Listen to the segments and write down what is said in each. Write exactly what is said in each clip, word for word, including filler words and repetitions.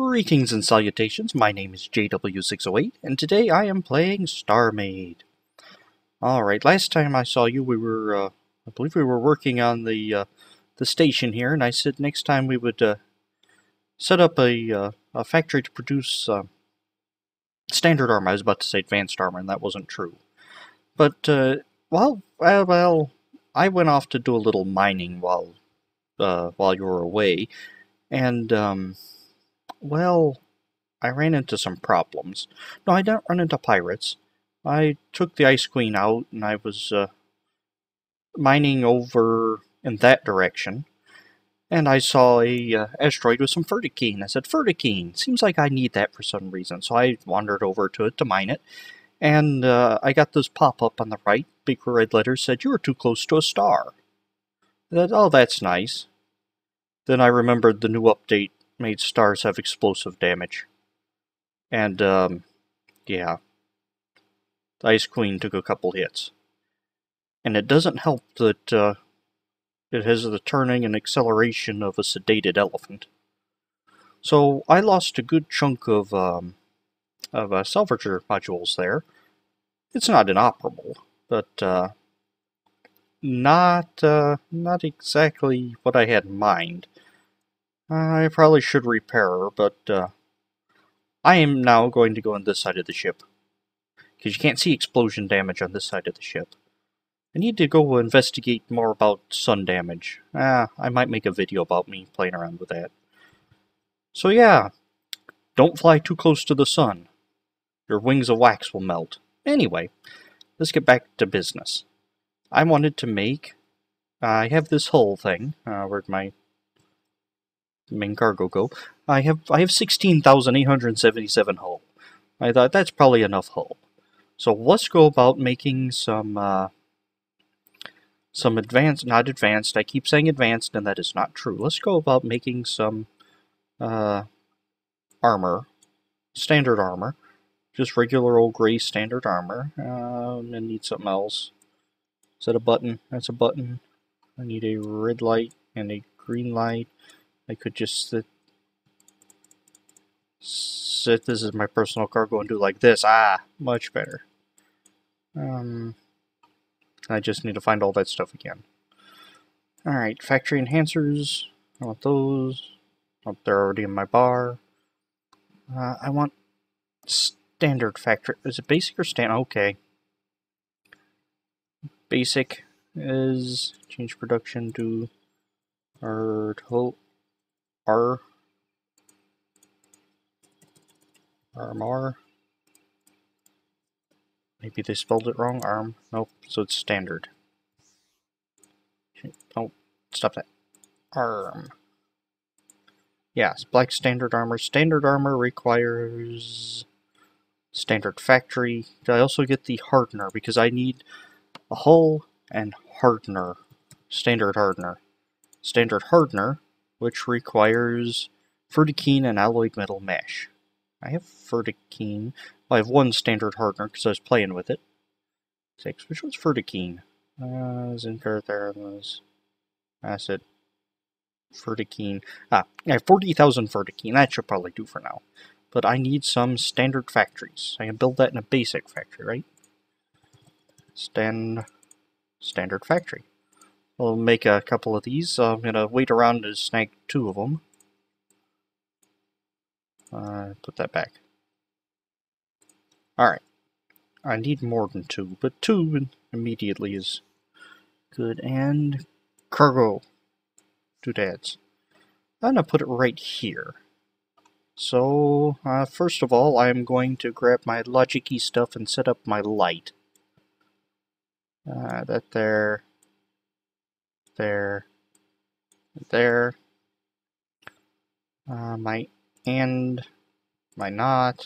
Greetings and salutations, my name is J W six oh eight, and today I am playing StarMade. Alright, last time I saw you, we were, uh, I believe we were working on the, uh, the station here, and I said next time we would, uh, set up a, uh, a factory to produce, uh, standard armor. I was about to say advanced armor, and that wasn't true. But, uh, well, well, well, I went off to do a little mining while, uh, while you were away, and, um... well, I ran into some problems. No, I didn't run into pirates. I took the Ice Queen out, and I was uh, mining over in that direction. And I saw a uh, asteroid with some Fertikine. I said, Fertikine, seems like I need that for some reason. So I wandered over to it to mine it. And uh, I got this pop-up on the right, big red letters, said, you were too close to a star. I said, oh, that's nice. Then I remembered the new update made stars have explosive damage. And, um, yeah. The Ice Queen took a couple hits. And it doesn't help that uh, it has the turning and acceleration of a sedated elephant. So I lost a good chunk of, um, of uh, salvager modules there. It's not inoperable, but uh, not, uh, not exactly what I had in mind. I probably should repair her, but uh, I am now going to go on this side of the ship. Because you can't see explosion damage on this side of the ship. I need to go investigate more about sun damage. Ah, I might make a video about me playing around with that. So yeah, don't fly too close to the sun. Your wings of wax will melt. Anyway, let's get back to business. I wanted to make... Uh, I have this hull thing. Uh, where'd my... main cargo go. I have I have sixteen thousand eight hundred seventy-seven hull. I thought that's probably enough hull. So let's go about making some uh, some advanced, not advanced. I keep saying advanced, and that is not true. Let's go about making some uh, armor, standard armor, just regular old gray standard armor. Um, I need something else. Is that a button? That's a button. I need a red light and a green light. I could just sit, sit, this is my personal cargo, and do like this. Ah, much better. Um, I just need to find all that stuff again. Alright, factory enhancers. I want those. Oh, they're already in my bar. Uh, I want standard factory. Is it basic or standard? Okay. Basic is change production to our total. R, armor, maybe they spelled it wrong, arm, nope, so it's standard. Oh, stop that, arm. Yes, black standard armor, standard armor requires standard factory. I also get the hardener, because I need a hull and hardener, standard hardener, standard hardener, which requires Verdikine and alloyed metal mesh. I have Verdikine. Well, I have one standard hardener because I was playing with it. Six, which was Verdikine? Uh, Zincaratherms. Acid. Verdikine. Ah, I have forty thousand Verdikine. That should probably do for now. But I need some standard factories. I can build that in a basic factory, right? Stand, standard factory. I'll make a couple of these. So I'm going to wait around to snag two of them. Uh, put that back. Alright. I need more than two, but two immediately is good. And cargo. Two dads. I'm going to put it right here. So, uh, first of all, I'm going to grab my logic-y stuff and set up my light. Uh, that there... there, there, uh, my and, my not,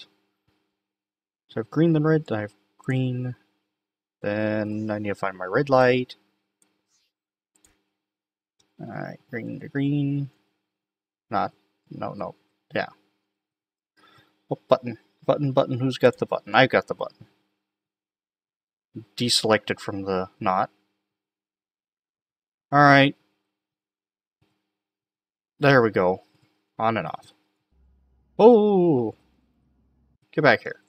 so I have green then red, then I have green, then I need to find my red light, alright, green to green, not, no, no, yeah, oh, button, button, button, who's got the button? I've got the button, deselected from the not. Alright, there we go, on and off. Oh! Get back here.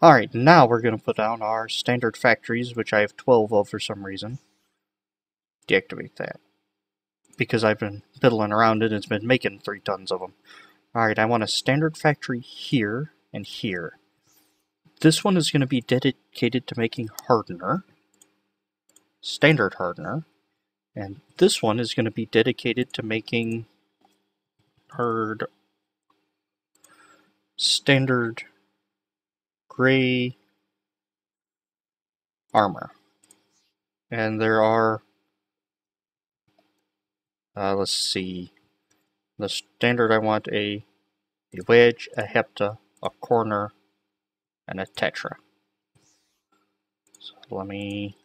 Alright, now we're going to put down our standard factories, which I have twelve of for some reason. Deactivate that. Because I've been fiddling around it, it's been making three tons of them. Alright, I want a standard factory here and here. This one is going to be dedicated to making hardener. Standard hardener. And this one is going to be dedicated to making hard standard gray armor. And there are, uh, let's see, the standard I want a, a wedge, a hepta, a corner, and a tetra. So let me,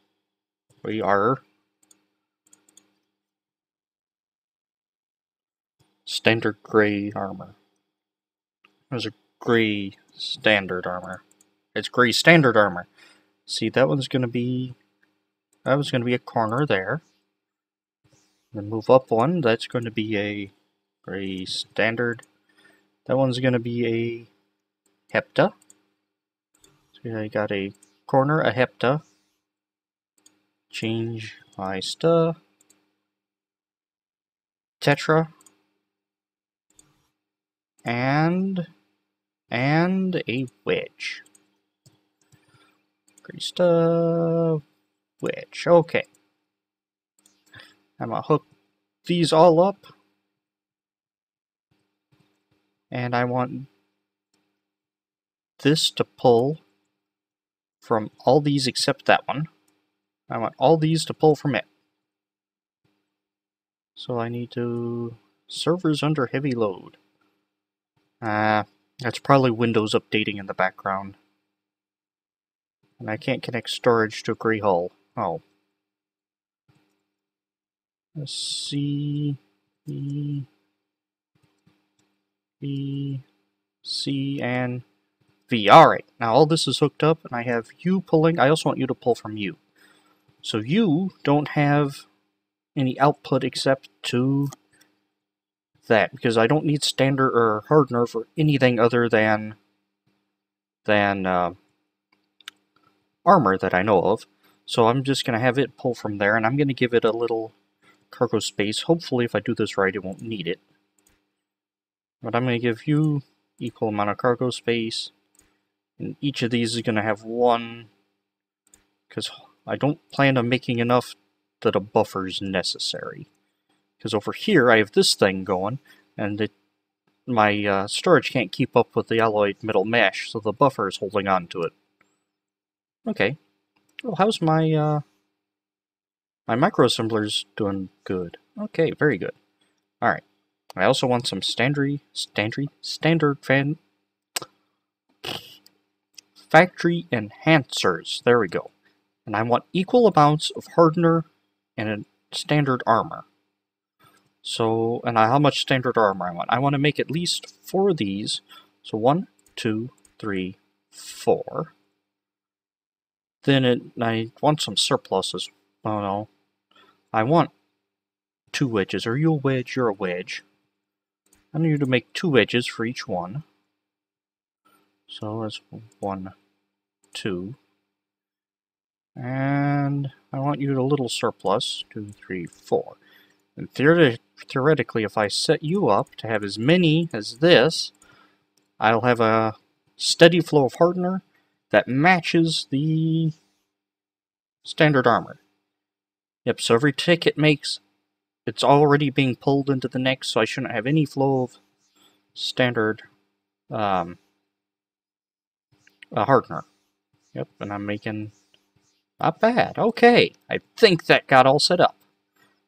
we are standard gray armor. There's a gray standard armor. It's gray standard armor. See, that one's gonna be, that was gonna be a corner there. Then move up one. That's going to be a gray standard. That one's gonna be a hepta. So I got a corner, a hepta. Change my stuff. Tetra. And, and a wedge. Krista, wedge. Okay. I'm going to hook these all up. And I want this to pull from all these except that one. I want all these to pull from it. So I need to... servers under heavy load. Ah, uh, that's probably Windows updating in the background. And I can't connect storage to a gray hull. Oh. Let's see. E. E. C. And V. Alright, now all this is hooked up, and I have you pulling. I also want you to pull from you. So you don't have any output except to that, because I don't need standard or hardener for anything other than than uh, armor that I know of. So I'm just going to have it pull from there, and I'm going to give it a little cargo space. Hopefully if I do this right, it won't need it. But I'm going to give you equal amount of cargo space, and each of these is going to have one, because I don't plan on making enough that a buffer is necessary. Because over here I have this thing going, and it, my uh, storage can't keep up with the alloyed metal mesh, so the buffer is holding on to it. Okay. Well, how's my uh, my microassemblers doing? Good. Okay, very good. All right. I also want some standard, standard, standard fan factory enhancers. There we go. And I want equal amounts of hardener and a standard armor. So, and I, how much standard armor I want. I want to make at least four of these. So one, two, three, four. Then it, I want some surpluses. Oh no. I want two wedges. Are you a wedge? You're a wedge. I need to make two wedges for each one. So that's one, two. And I want you to little surplus. Two, three, four. And theoret theoretically, if I set you up to have as many as this, I'll have a steady flow of hardener that matches the standard armor. Yep, so every tick it makes, it's already being pulled into the next, so I shouldn't have any flow of standard um, uh, hardener. Yep, and I'm making... not bad. Okay, I think that got all set up.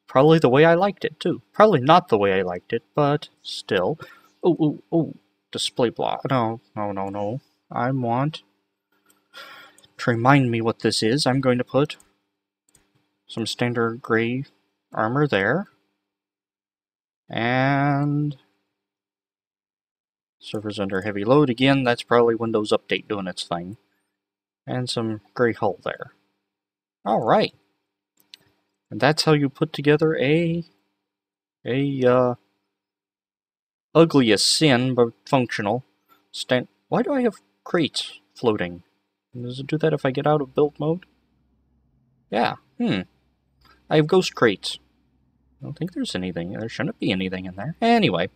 Probably the way I liked it, too. Probably not the way I liked it, but still. Oh, oh, oh. Display block. No, no, no, no. I want... to remind me what this is, I'm going to put some standard gray armor there. And... servers under heavy load. Again, that's probably Windows Update doing its thing. And some gray hull there. Alright. And that's how you put together a a uh, Ugly as sin, but functional. Stand. Why do I have crates floating? Does it do that if I get out of build mode? Yeah. Hmm. I have ghost crates. I don't think there's anything. There shouldn't be anything in there. Anyway,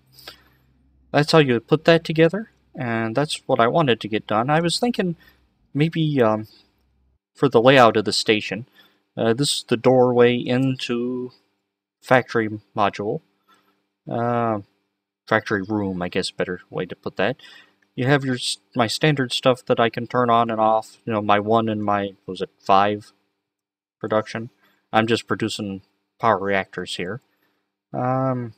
that's how you put that together, and that's what I wanted to get done. I was thinking maybe um, for the layout of the station, uh, this is the doorway into factory module. Uh, factory room, I guess, better way to put that. You have your my standard stuff that I can turn on and off. You know, my one and my, what was it, five production. I'm just producing power reactors here. Um,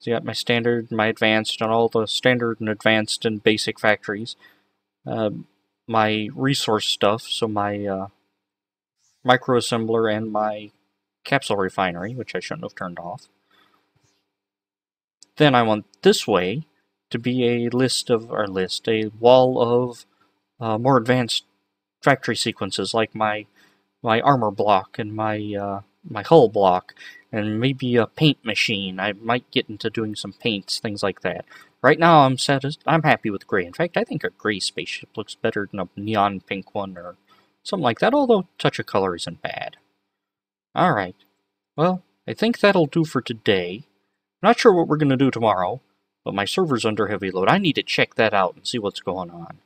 so you got my standard, my advanced, and all the standard and advanced and basic factories. Uh, my resource stuff, so my uh, microassembler and my capsule refinery, which I shouldn't have turned off. Then I want this way to be a list of, or list, a wall of uh, more advanced factory sequences, like my my armor block and my uh, my hull block, and maybe a paint machine. I might get into doing some paints, things like that. Right now, I'm satis I'm happy with gray. In fact, I think a gray spaceship looks better than a neon pink one or something like that. Although touch of color isn't bad. All right. Well, I think that'll do for today. I'm not sure what we're going to do tomorrow, but my server's under heavy load. I need to check that out and see what's going on.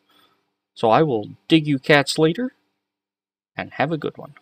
So I will dig you cats later, and have a good one.